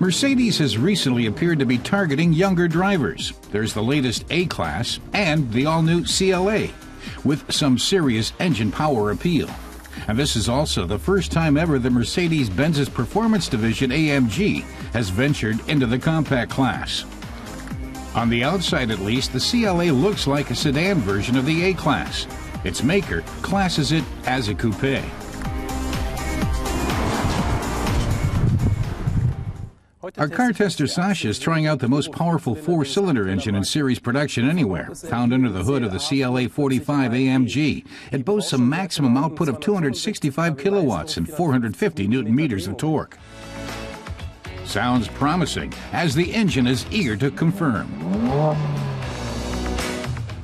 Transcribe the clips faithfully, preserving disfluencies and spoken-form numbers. Mercedes has recently appeared to be targeting younger drivers. There's the latest A-Class and the all-new C L A, with some serious engine power appeal. And this is also the first time ever the Mercedes-Benz's performance division A M G has ventured into the compact class. On the outside at least, the C L A looks like a sedan version of the A-Class. Its maker classes it as a coupe. Our car tester Sasha is trying out the most powerful four-cylinder engine in series production anywhere, found under the hood of the C L A forty-five A M G. It boasts a maximum output of two hundred sixty-five kilowatts and four hundred fifty newton meters of torque. Sounds promising, as the engine is eager to confirm.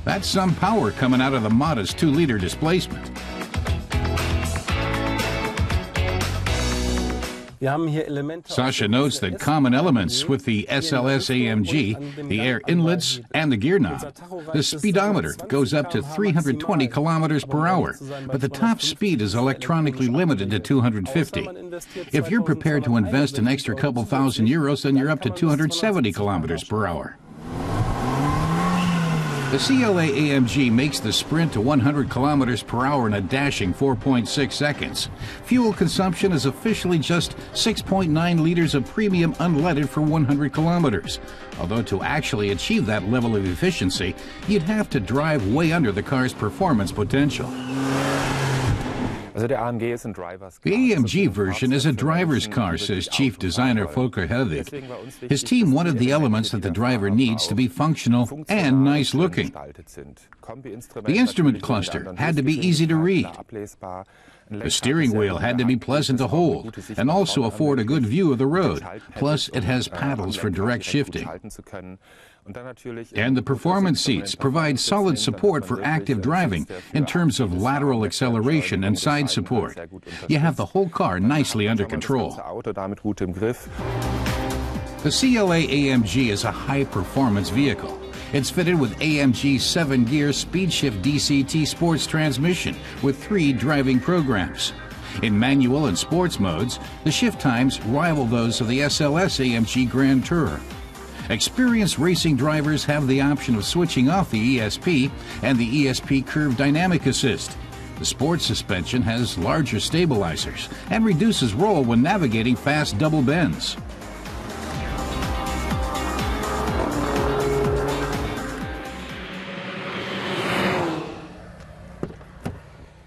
That's some power coming out of the modest two liter displacement. Sasha notes that common elements with the S L S A M G, the air inlets and the gear knob. The speedometer goes up to three hundred twenty kilometers per hour, but the top speed is electronically limited to two hundred fifty. If you're prepared to invest an extra couple thousand euros, then you're up to two hundred seventy kilometers per hour. The C L A A M G makes the sprint to one hundred kilometers per hour in a dashing four point six seconds. Fuel consumption is officially just six point nine liters of premium unleaded for one hundred kilometers. Although to actually achieve that level of efficiency, you'd have to drive way under the car's performance potential. The A M G version is a driver's car, says chief designer Volker Hellwig. His team wanted the elements that the driver needs to be functional and nice looking. The instrument cluster had to be easy to read. The steering wheel had to be pleasant to hold and also afford a good view of the road. Plus, it has paddles for direct shifting. And the performance seats provide solid support for active driving in terms of lateral acceleration and side support. You have the whole car nicely under control. The C L A A M G is a high-performance vehicle. It's fitted with A M G's seven gear Speedshift D C T sports transmission with three driving programs. In manual and sports modes, the shift times rival those of the S L S A M G Grand Tourer. Experienced racing drivers have the option of switching off the E S P and the E S P Curve Dynamic Assist. The sports suspension has larger stabilizers and reduces roll when navigating fast double bends.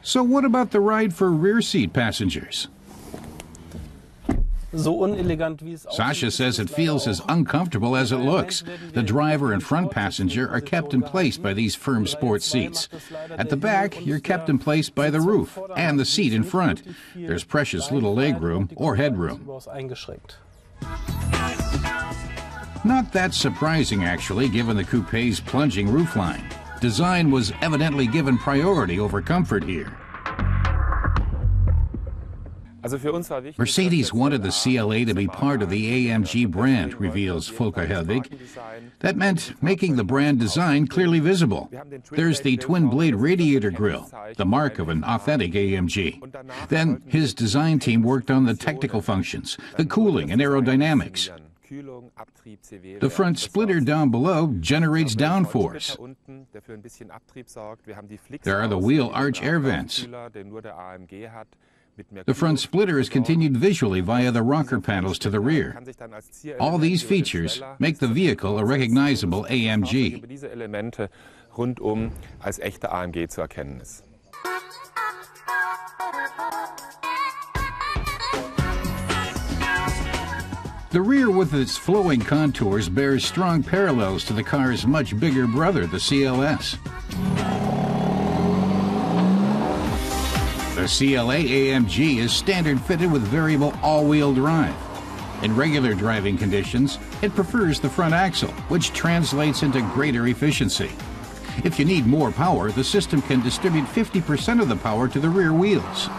So what about the ride for rear seat passengers? Sasha says it feels as uncomfortable as it looks. The driver and front passenger are kept in place by these firm sports seats. At the back, you're kept in place by the roof and the seat in front. There's precious little leg room or headroom. Not that surprising, actually, given the coupe's plunging roofline. Design was evidently given priority over comfort here. Mercedes wanted the C L A to be part of the A M G brand, reveals Volker Hellwig. That meant making the brand design clearly visible. There's the twin-blade radiator grille, the mark of an authentic A M G. Then his design team worked on the technical functions, the cooling and aerodynamics. The front splitter down below generates downforce. There are the wheel arch air vents. The front splitter is continued visually via the rocker panels to the rear. All these features make the vehicle a recognizable A M G. The rear with its flowing contours bears strong parallels to the car's much bigger brother, the C L S. The C L A A M G is standard fitted with variable all-wheel drive. In regular driving conditions, it prefers the front axle, which translates into greater efficiency. If you need more power, the system can distribute fifty percent of the power to the rear wheels.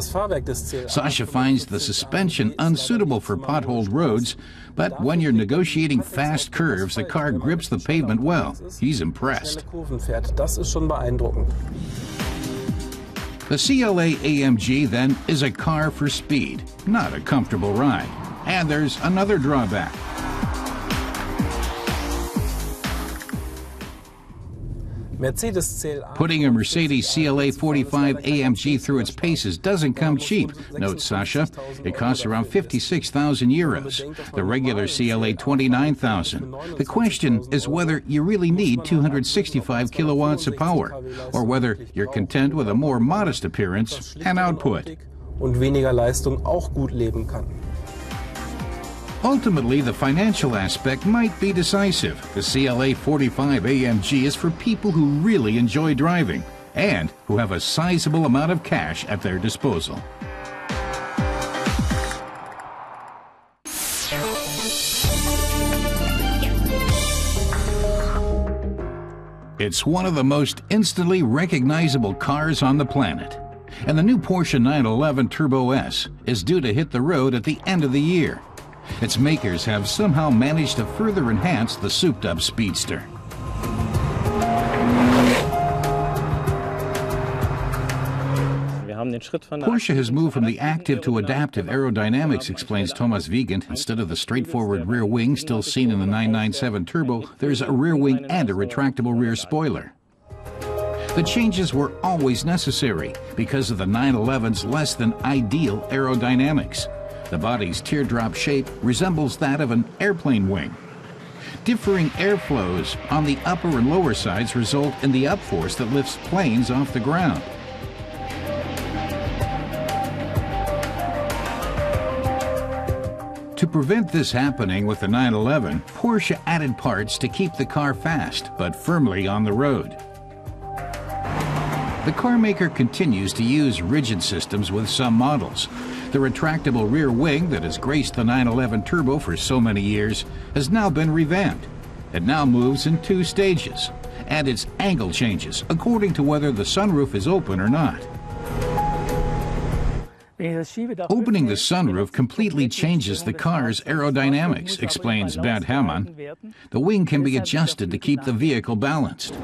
Sasha finds the suspension unsuitable for potholed roads, but when you're negotiating fast curves, the car grips the pavement well. He's impressed. The C L A A M G, then, is a car for speed, not a comfortable ride. And there's another drawback. Putting a Mercedes C L A forty-five A M G through its paces doesn't come cheap, notes Sasha. It costs around fifty-six thousand euros. The regular C L A twenty-nine thousand. The question is whether you really need two hundred sixty-five kilowatts of power, or whether you're content with a more modest appearance and output. Ultimately, the financial aspect might be decisive. The C L A forty-five A M G is for people who really enjoy driving and who have a sizable amount of cash at their disposal. It's one of the most instantly recognizable cars on the planet. And the new Porsche nine eleven Turbo S is due to hit the road at the end of the year. Its makers have somehow managed to further enhance the souped-up speedster. Porsche has moved from the active to adaptive aerodynamics, explains Thomas Wiegand. Instead of the straightforward rear wing still seen in the nine ninety-seven Turbo, there's a rear wing and a retractable rear spoiler. The changes were always necessary because of the nine eleven's less than ideal aerodynamics. The body's teardrop shape resembles that of an airplane wing. Differing airflows on the upper and lower sides result in the upforce that lifts planes off the ground. To prevent this happening with the nine eleven, Porsche added parts to keep the car fast, but firmly on the road. The car maker continues to use rigid systems with some models. The retractable rear wing that has graced the nine eleven Turbo for so many years has now been revamped. It now moves in two stages, and its angle changes according to whether the sunroof is open or not. Opening the sunroof completely changes the car's aerodynamics, explains Bent Hamann. The wing can be adjusted to keep the vehicle balanced.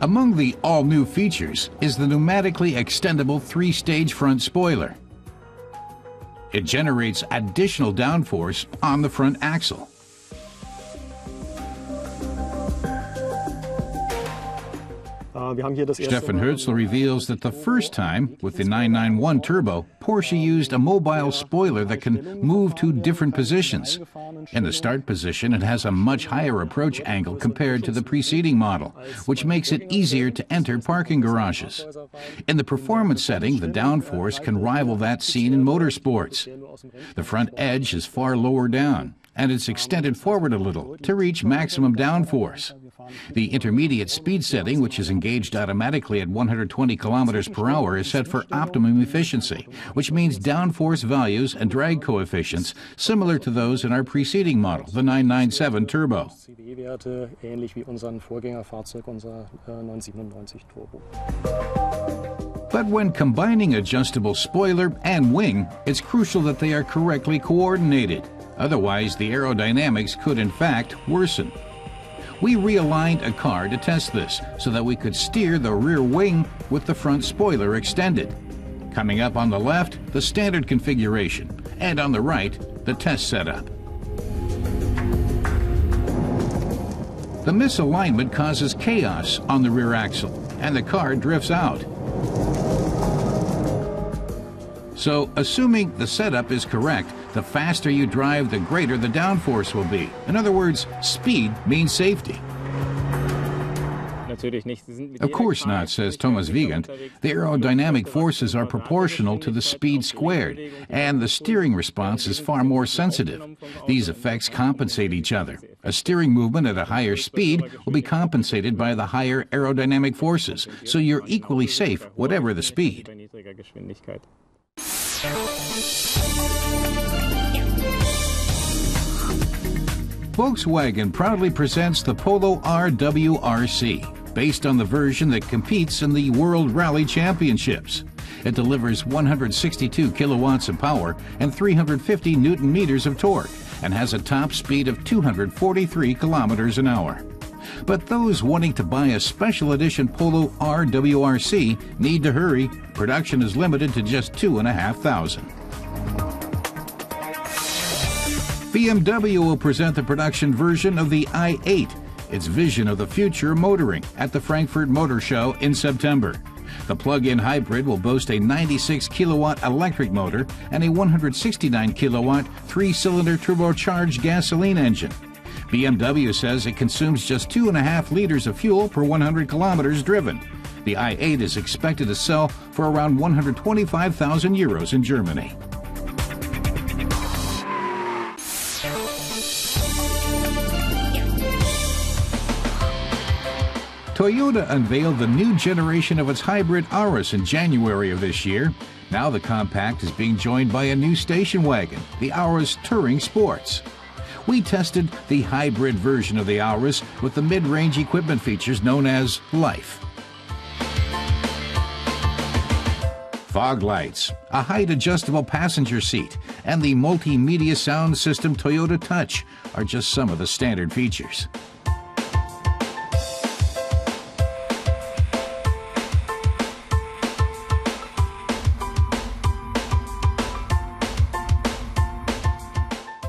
Among the all-new features is the pneumatically extendable three-stage front spoiler. It generates additional downforce on the front axle. Stefan Hertzler reveals that the first time, with the nine ninety-one Turbo, Porsche used a mobile spoiler that can move to different positions. In the start position, it has a much higher approach angle compared to the preceding model, which makes it easier to enter parking garages. In the performance setting, the downforce can rival that seen in motorsports. The front edge is far lower down, and it's extended forward a little to reach maximum downforce. The intermediate speed setting, which is engaged automatically at one hundred twenty kilometers per hour, is set for optimum efficiency, which means downforce values and drag coefficients similar to those in our preceding model, the nine ninety-seven Turbo. But when combining adjustable spoiler and wing, it's crucial that they are correctly coordinated. Otherwise, the aerodynamics could, in fact, worsen. We realigned a car to test this so that we could steer the rear wing with the front spoiler extended. Coming up on the left, the standard configuration, and on the right, the test setup. The misalignment causes chaos on the rear axle, and the car drifts out. So, assuming the setup is correct, the faster you drive, the greater the downforce will be. In other words, speed means safety. Of course not, says Thomas Wiegand. The aerodynamic forces are proportional to the speed squared, and the steering response is far more sensitive. These effects compensate each other. A steering movement at a higher speed will be compensated by the higher aerodynamic forces, so you're equally safe whatever the speed. Volkswagen proudly presents the Polo R W R C, based on the version that competes in the World Rally Championships. It delivers one hundred sixty-two kilowatts of power and three hundred fifty newton meters of torque, and has a top speed of two hundred forty-three kilometers an hour. But those wanting to buy a special edition Polo R W R C need to hurry. Production is limited to just two and a half thousand. B M W will present the production version of the i eight, its vision of the future of motoring, at the Frankfurt Motor Show in September. The plug-in hybrid will boast a ninety-six kilowatt electric motor and a one hundred sixty-nine kilowatt three-cylinder turbocharged gasoline engine. B M W says it consumes just two and a half liters of fuel per one hundred kilometers driven. The i eight is expected to sell for around one hundred twenty-five thousand euros in Germany. Toyota unveiled the new generation of its hybrid Auris in January of this year. Now the compact is being joined by a new station wagon, the Auris Touring Sports. We tested the hybrid version of the Auris with the mid-range equipment features known as Life. Fog lights, a height-adjustable passenger seat, and the multimedia sound system Toyota Touch are just some of the standard features.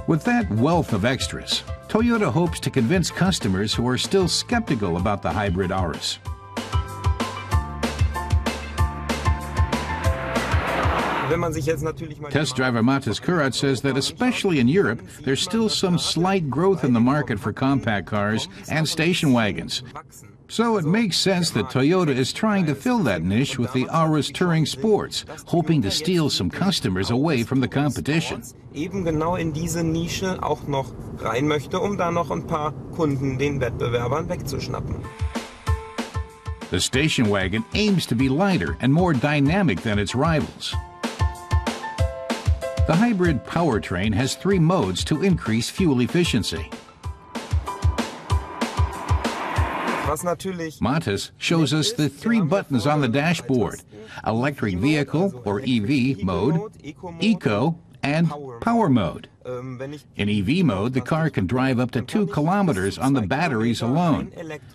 With that wealth of extras, Toyota hopes to convince customers who are still skeptical about the hybrid Auris. Test driver Mattis Kurat says that especially in Europe, there's still some slight growth in the market for compact cars and station wagons. So it makes sense that Toyota is trying to fill that niche with the Auris Touring Sports, hoping to steal some customers away from the competition. Eben genau in diese Nische auch noch rein möchte, um da noch ein paar Kunden den Wettbewerbern wegzuschnappen. The station wagon aims to be lighter and more dynamic than its rivals. The hybrid powertrain has three modes to increase fuel efficiency. Mattis shows us the three buttons on the dashboard: electric vehicle or E V mode, eco, and power mode. In E V mode, the car can drive up to two kilometers on the batteries alone,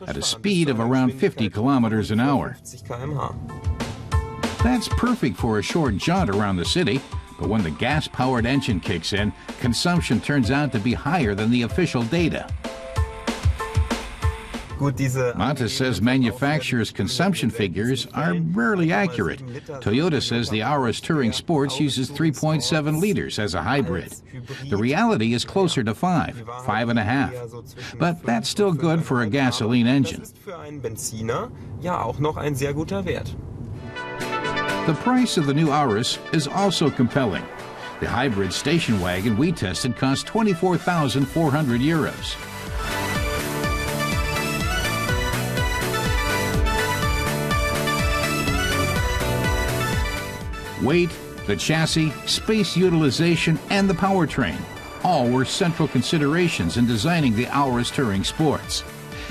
at a speed of around fifty kilometers an hour. That's perfect for a short jaunt around the city, but when the gas-powered engine kicks in, consumption turns out to be higher than the official data. Mattis says manufacturers' consumption figures are rarely accurate. Toyota says the Auris Touring Sports uses three point seven liters as a hybrid. The reality is closer to five, five and a half. But that's still good for a gasoline engine. The price of the new Auris is also compelling. The hybrid station wagon we tested cost twenty-four thousand four hundred euros. Weight, the chassis, space utilization, and the powertrain all were central considerations in designing the Auris Touring Sports.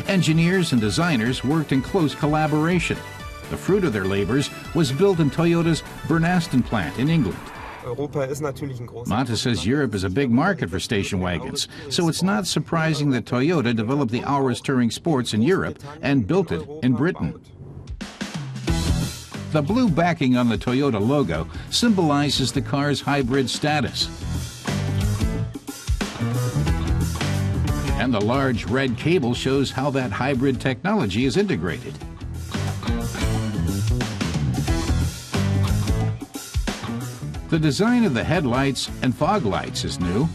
Engineers and designers worked in close collaboration. The fruit of their labors was built in Toyota's Burnaston plant in England. Mattis says Europe is a big market for station wagons, so it's not surprising that Toyota developed the Auris Touring Sports in Europe and built it in Britain. The blue backing on the Toyota logo symbolizes the car's hybrid status. And the large red cable shows how that hybrid technology is integrated. The design of the headlights and fog lights is new.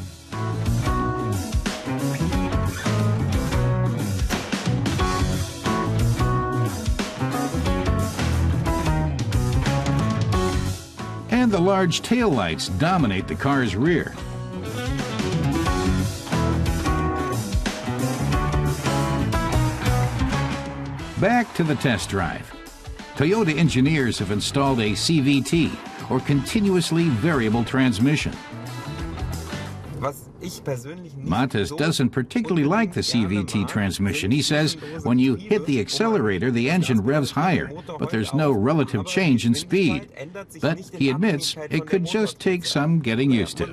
And the large taillights dominate the car's rear. Back to the test drive. Toyota engineers have installed a C V T, or continuously variable transmission. Mattis doesn't particularly like the C V T transmission. He says when you hit the accelerator, the engine revs higher, but there's no relative change in speed. But he admits it could just take some getting used to.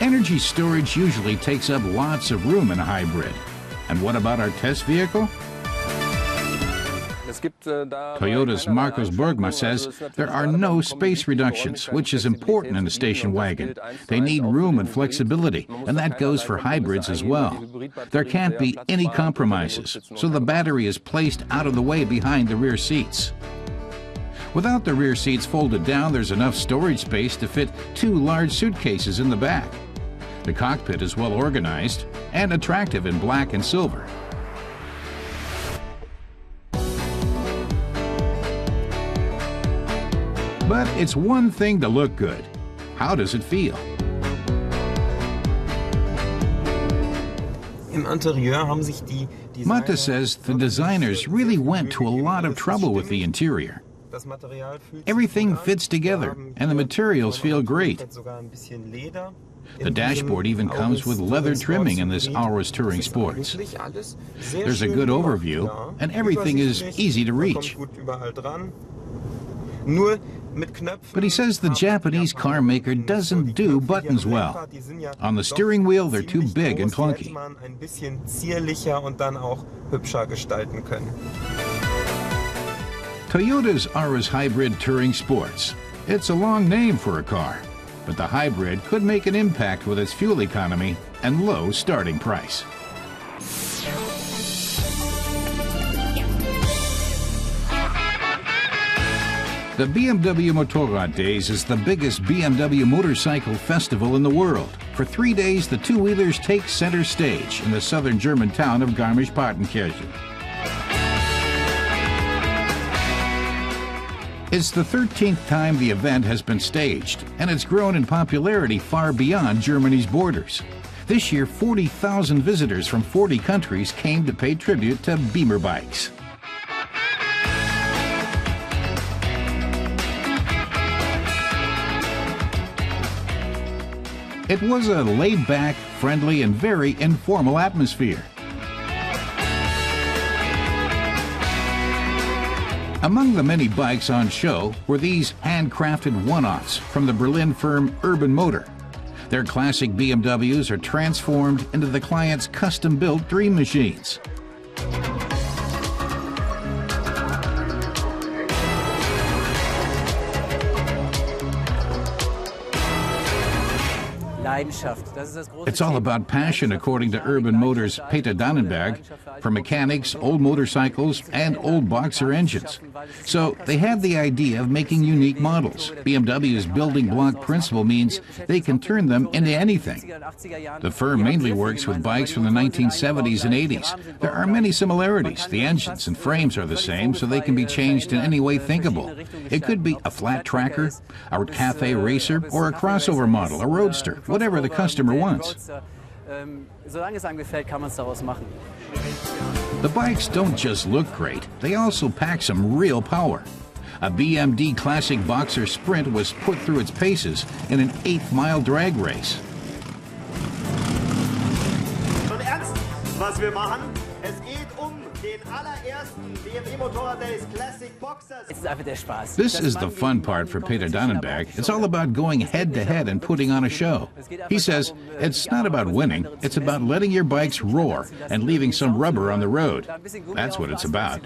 Energy storage usually takes up lots of room in a hybrid. And what about our test vehicle? Toyota's Marcos Borgma says there are no space reductions, which is important in a station wagon. They need room and flexibility, and that goes for hybrids as well. There can't be any compromises, so the battery is placed out of the way behind the rear seats. Without the rear seats folded down, there's enough storage space to fit two large suitcases in the back. The cockpit is well organized and attractive in black and silver. But it's one thing to look good. How does it feel? Mattis says the designers really went to a lot of trouble with the interior. Everything fits together, and the materials feel great. The dashboard even comes with leather trimming in this Auris Touring Sports. There's a good overview, and everything is easy to reach. But he says the Japanese car maker doesn't do buttons well. On the steering wheel, they're too big and clunky. Toyota's Auris Hybrid Touring Sports. It's a long name for a car, but the hybrid could make an impact with its fuel economy and low starting price. The B M W Motorrad Days is the biggest B M W motorcycle festival in the world. For three days, the two-wheelers take center stage in the southern German town of Garmisch-Partenkirchen. It's the thirteenth time the event has been staged, and it's grown in popularity far beyond Germany's borders. This year, forty thousand visitors from forty countries came to pay tribute to Beamer bikes. It was a laid-back, friendly, and very informal atmosphere. Among the many bikes on show were these handcrafted one-offs from the Berlin firm Urban Motor. Their classic B M Ws are transformed into the client's custom-built dream machines. It's all about passion, according to Urban Motor's Peter Dannenberg, for mechanics, old motorcycles, and old boxer engines. So they have the idea of making unique models. B M W's building block principle means they can turn them into anything. The firm mainly works with bikes from the nineteen seventies and eighties. There are many similarities. The engines and frames are the same, so they can be changed in any way thinkable. It could be a flat tracker, a cafe racer, or a crossover model, a roadster, whatever. Whatever the customer wants. The bikes don't just look great, they also pack some real power. A B M D Classic Boxer Sprint was put through its paces in an eight-mile drag race. This is the fun part for Peter Dannenberg. It's all about going head-to-head and putting on a show. He says, it's not about winning, it's about letting your bikes roar and leaving some rubber on the road. That's what it's about.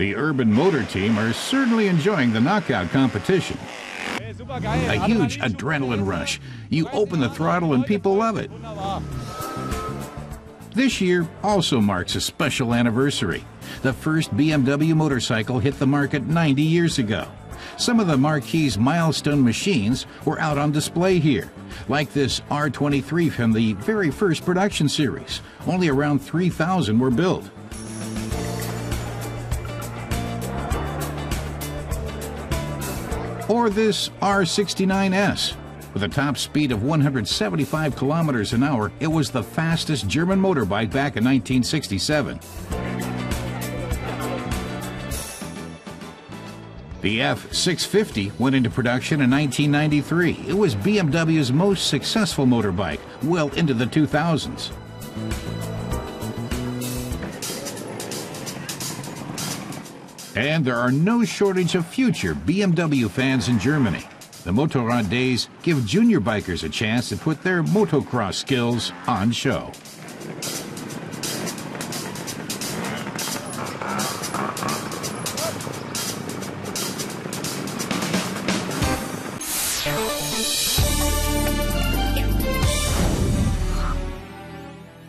The Urban Motor team are certainly enjoying the knockout competition. A huge adrenaline rush. You open the throttle and people love it. This year also marks a special anniversary. The first B M W motorcycle hit the market ninety years ago. Some of the marquee's milestone machines were out on display here, like this R twenty-three from the very first production series. Only around three thousand were built. Or this R sixty-nine S. With a top speed of one hundred seventy-five kilometers an hour, it was the fastest German motorbike back in nineteen sixty-seven. The F six fifty went into production in nineteen ninety-three. It was B M W's most successful motorbike well into the two thousands. And there are no shortage of future B M W fans in Germany. The Motorrad Days give junior bikers a chance to put their motocross skills on show.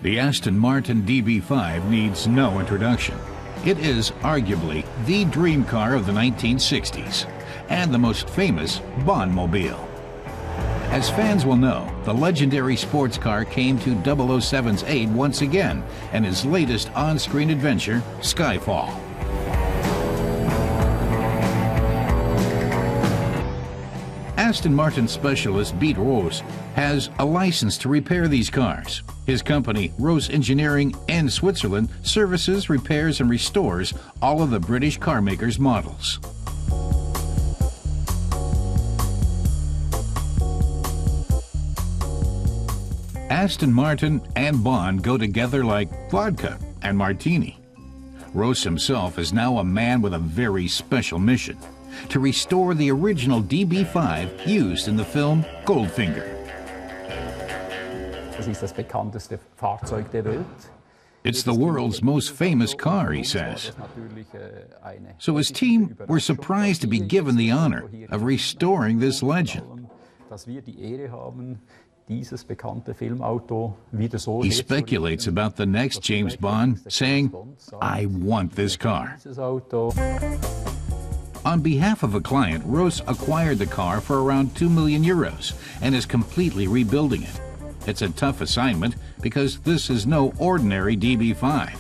The Aston Martin D B five needs no introduction. It is arguably the dream car of the nineteen sixties and the most famous Bond-mobile. As fans will know, the legendary sports car came to double oh seven's aid once again in his latest on-screen adventure, Skyfall. Aston Martin specialist Beat Rose has a license to repair these cars. His company, Rose Engineering in Switzerland, services, repairs, and restores all of the British carmaker's models. Aston Martin and Bond go together like vodka and martini. Rose himself is now a man with a very special mission: to restore the original D B five used in the film Goldfinger. It's the world's most famous car, he says. So his team were surprised to be given the honor of restoring this legend. He speculates about the next James Bond, saying, "I want this car." On behalf of a client, Rose acquired the car for around two million euros and is completely rebuilding it. It's a tough assignment because this is no ordinary D B five.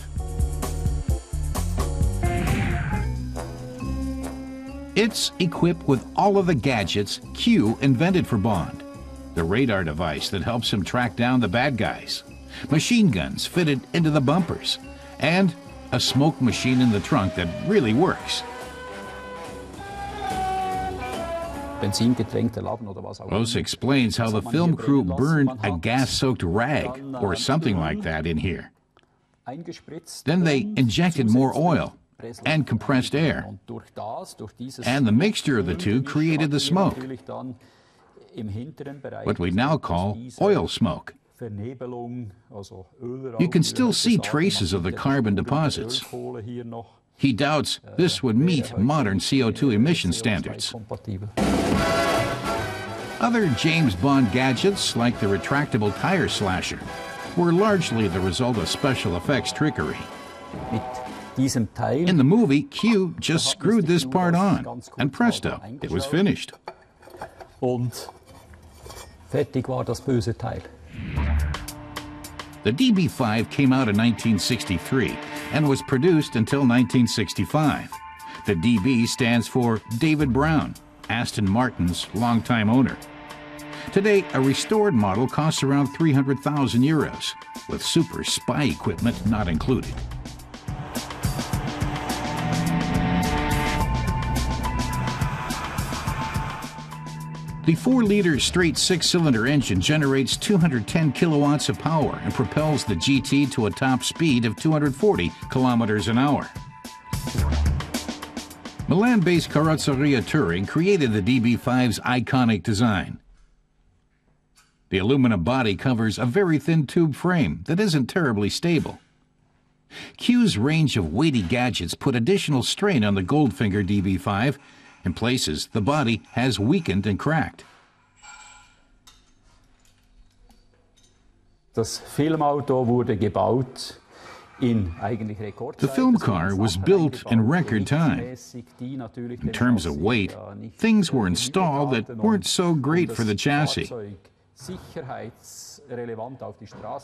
It's equipped with all of the gadgets Q invented for Bond. The radar device that helps him track down the bad guys, machine guns fitted into the bumpers, and a smoke machine in the trunk that really works. Rose explains how the film crew burned a gas-soaked rag or something like that in here. Then they injected more oil and compressed air, and the mixture of the two created the smoke, what we now call oil smoke. You can still see traces of the carbon deposits. He doubts this would meet modern C O two emission standards. Other James Bond gadgets, like the retractable tire slasher, were largely the result of special effects trickery. In the movie, Q just screwed this part on, and presto, it was finished. The D B five came out in nineteen sixty-three and was produced until nineteen sixty-five. The D B stands for David Brown, Aston Martin's longtime owner. Today, a restored model costs around three hundred thousand euros, with super spy equipment not included. The four liter straight six-cylinder engine generates two hundred ten kilowatts of power and propels the G T to a top speed of two hundred forty kilometers an hour. Milan-based Carrozzeria Touring created the D B five's iconic design. The aluminum body covers a very thin tube frame that isn't terribly stable. Q's range of weighty gadgets put additional strain on the Goldfinger D B five. In places, the body has weakened and cracked. The film car was built in record time. In terms of weight, things were installed that weren't so great for the chassis.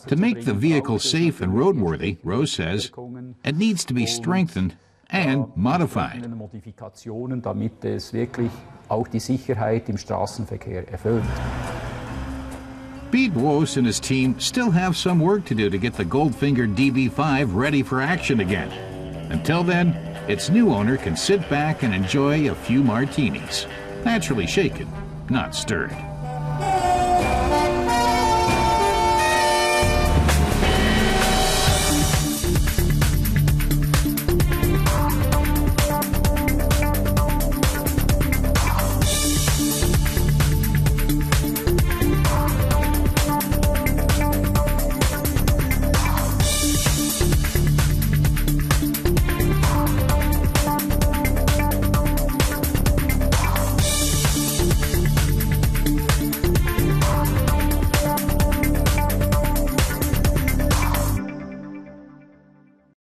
To make the vehicle safe and roadworthy, Rose says, it needs to be strengthened and modified. Beat Rose and his team still have some work to do to get the Goldfinger D B five ready for action again. Until then, its new owner can sit back and enjoy a few martinis. Naturally shaken, not stirred.